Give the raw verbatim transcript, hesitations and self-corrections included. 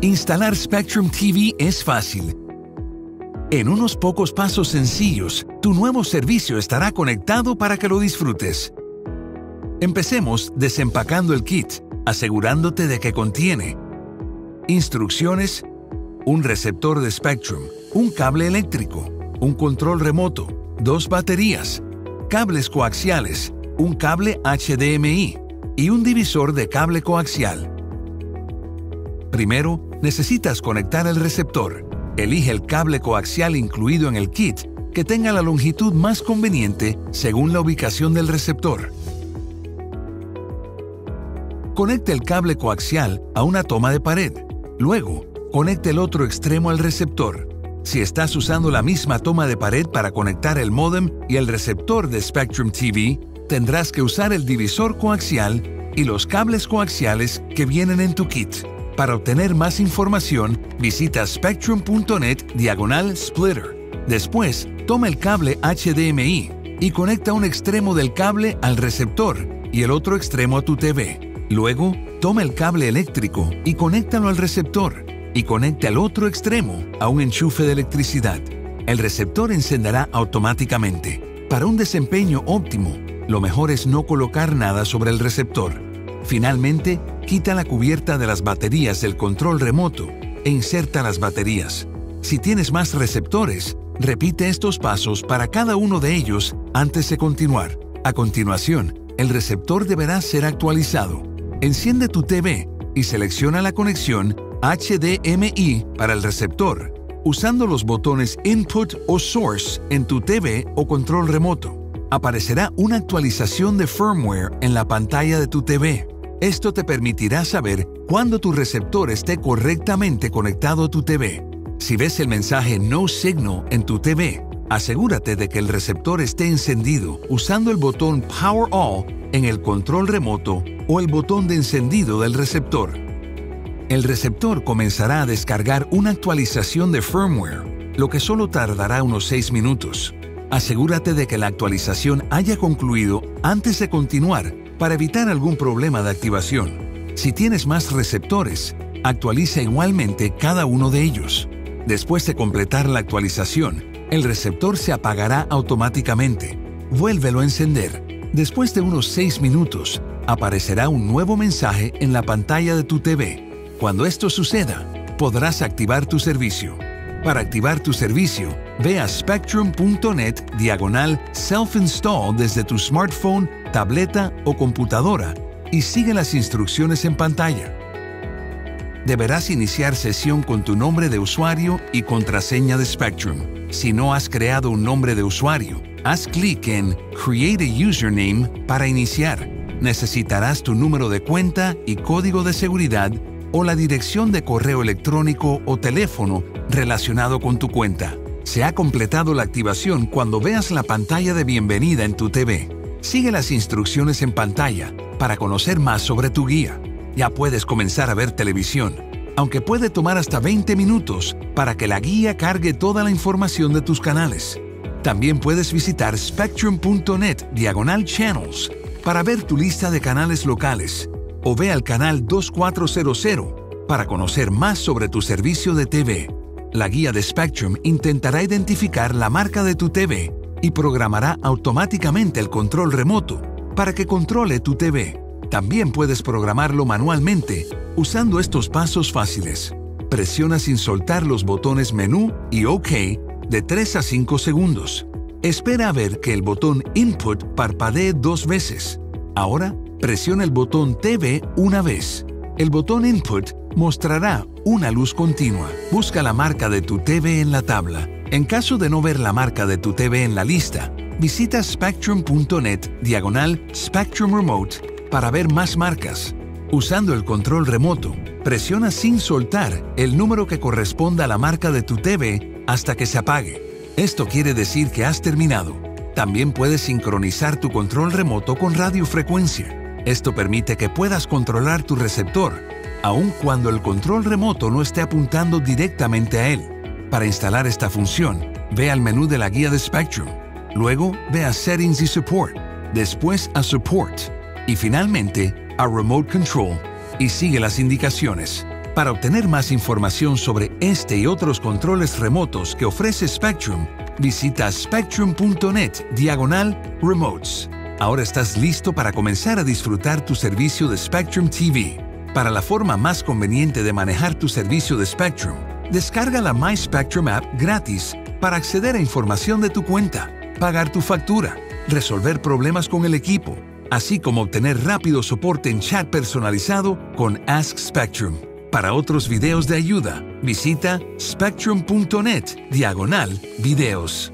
Instalar Spectrum T V es fácil. En unos pocos pasos sencillos, tu nuevo servicio estará conectado para que lo disfrutes. Empecemos desempacando el kit, asegurándote de que contiene instrucciones, un receptor de Spectrum, un cable eléctrico, un control remoto, dos baterías, cables coaxiales, un cable H D M I y un divisor de cable coaxial. Primero, necesitas conectar el receptor. Elige el cable coaxial incluido en el kit que tenga la longitud más conveniente según la ubicación del receptor. Conecte el cable coaxial a una toma de pared. Luego, conecte el otro extremo al receptor. Si estás usando la misma toma de pared para conectar el módem y el receptor de Spectrum T V, tendrás que usar el divisor coaxial y los cables coaxiales que vienen en tu kit. Para obtener más información, visita spectrum punto net diagonal splitter. Después, toma el cable H D M I y conecta un extremo del cable al receptor y el otro extremo a tu T V. Luego, toma el cable eléctrico y conéctalo al receptor y conecta el otro extremo a un enchufe de electricidad. El receptor encenderá automáticamente. Para un desempeño óptimo, lo mejor es no colocar nada sobre el receptor. Finalmente, quita la cubierta de las baterías del control remoto e inserta las baterías. Si tienes más receptores, repite estos pasos para cada uno de ellos antes de continuar. A continuación, el receptor deberá ser actualizado. Enciende tu T V y selecciona la conexión H D M I para el receptor, usando los botones Input o Source en tu T V o control remoto. Aparecerá una actualización de firmware en la pantalla de tu T V. Esto te permitirá saber cuándo tu receptor esté correctamente conectado a tu T V. Si ves el mensaje No Signal en tu T V, asegúrate de que el receptor esté encendido usando el botón Power On en el control remoto o el botón de encendido del receptor. El receptor comenzará a descargar una actualización de firmware, lo que solo tardará unos seis minutos. Asegúrate de que la actualización haya concluido antes de continuar para evitar algún problema de activación. Si tienes más receptores, actualiza igualmente cada uno de ellos. Después de completar la actualización, el receptor se apagará automáticamente. Vuélvelo a encender. Después de unos seis minutos, aparecerá un nuevo mensaje en la pantalla de tu T V. Cuando esto suceda, podrás activar tu servicio. Para activar tu servicio, ve a spectrum punto net diagonal self install desde tu smartphone, tableta o computadora y sigue las instrucciones en pantalla. Deberás iniciar sesión con tu nombre de usuario y contraseña de Spectrum. Si no has creado un nombre de usuario, haz clic en Create a Username para iniciar. Necesitarás tu número de cuenta y código de seguridad o la dirección de correo electrónico o teléfono relacionado con tu cuenta. Se ha completado la activación cuando veas la pantalla de bienvenida en tu T V. Sigue las instrucciones en pantalla para conocer más sobre tu guía. Ya puedes comenzar a ver televisión, aunque puede tomar hasta veinte minutos para que la guía cargue toda la información de tus canales. También puedes visitar spectrum punto net diagonal channels para ver tu lista de canales locales o ve al canal dos cuatro cero cero para conocer más sobre tu servicio de T V. La guía de Spectrum intentará identificar la marca de tu T V y programará automáticamente el control remoto para que controle tu T V. También puedes programarlo manualmente usando estos pasos fáciles. Presiona sin soltar los botones Menú y OK de tres a cinco segundos. Espera a ver que el botón Input parpadee dos veces. Ahora, presiona el botón T V una vez. El botón Input mostrará una luz continua. Busca la marca de tu T V en la tabla. En caso de no ver la marca de tu T V en la lista, visita spectrum punto net diagonal spectrum remote para ver más marcas. Usando el control remoto, presiona sin soltar el número que corresponda a la marca de tu T V hasta que se apague. Esto quiere decir que has terminado. También puedes sincronizar tu control remoto con radiofrecuencia. Esto permite que puedas controlar tu receptor, aun cuando el control remoto no esté apuntando directamente a él. Para instalar esta función, ve al menú de la guía de Spectrum. Luego, ve a Settings y Support. Después a Support. Y finalmente, a Remote Control. Y sigue las indicaciones. Para obtener más información sobre este y otros controles remotos que ofrece Spectrum, visita spectrum punto net diagonal remotes. Ahora estás listo para comenzar a disfrutar tu servicio de Spectrum T V. Para la forma más conveniente de manejar tu servicio de Spectrum, descarga la My Spectrum App gratis para acceder a información de tu cuenta, pagar tu factura, resolver problemas con el equipo, así como obtener rápido soporte en chat personalizado con Ask Spectrum. Para otros videos de ayuda, visita spectrum punto net diagonal videos.